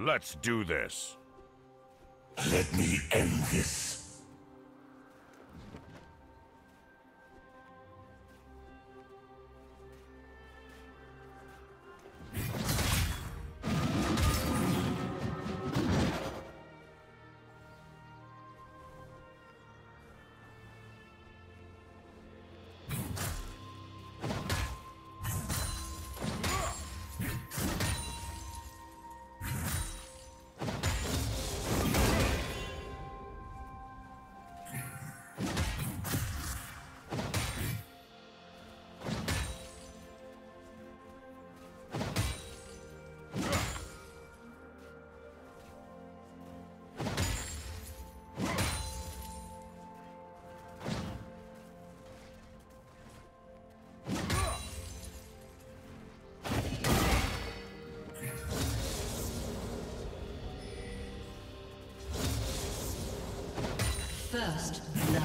Let's do this. Let me end this. First, love.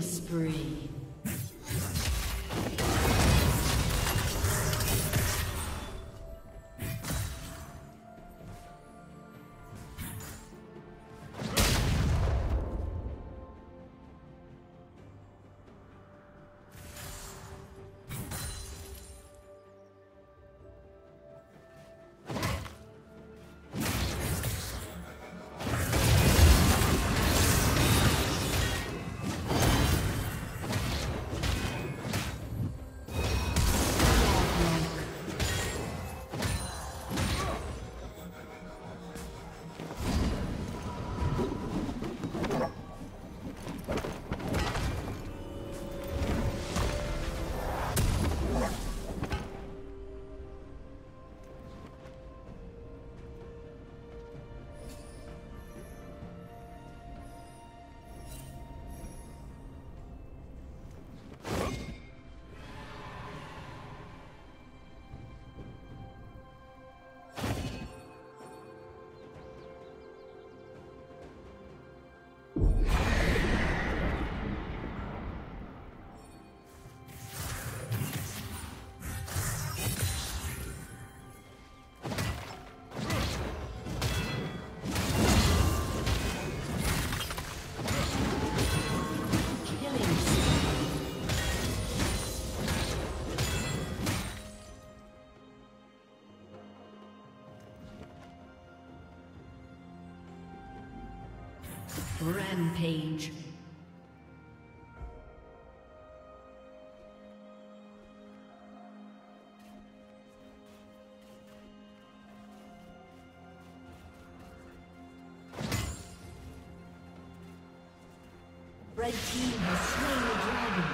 Spree. Rampage. Red team has slain the dragon.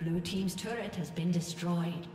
Blue team's turret has been destroyed.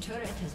Turret has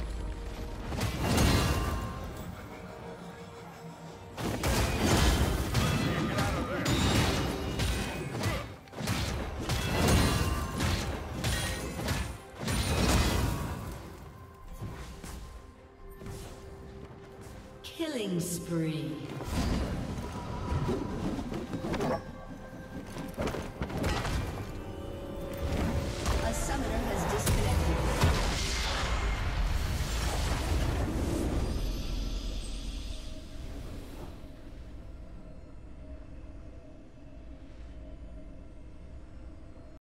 Killing spree.